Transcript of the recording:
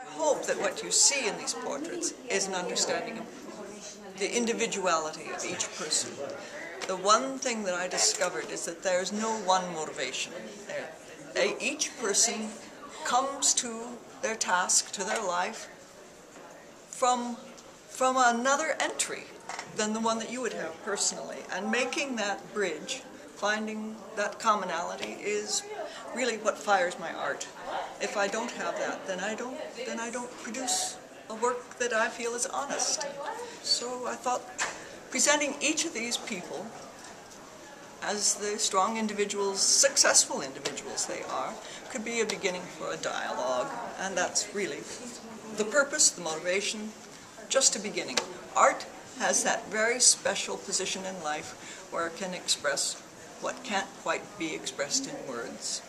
I hope that what you see in these portraits is an understanding of the individuality of each person. The one thing that I discovered is that there is no one motivation. Each person comes to their task, to their life, from another entry than the one that you would have personally. And making that bridge, finding that commonality is really what fires my art. If I don't have that, then I don't produce a work that I feel is honest. So I thought presenting each of these people as the strong individuals, successful individuals they are, could be a beginning for a dialogue. And that's really the purpose, the motivation, just a beginning. Art has that very special position in life where it can express what can't quite be expressed in words.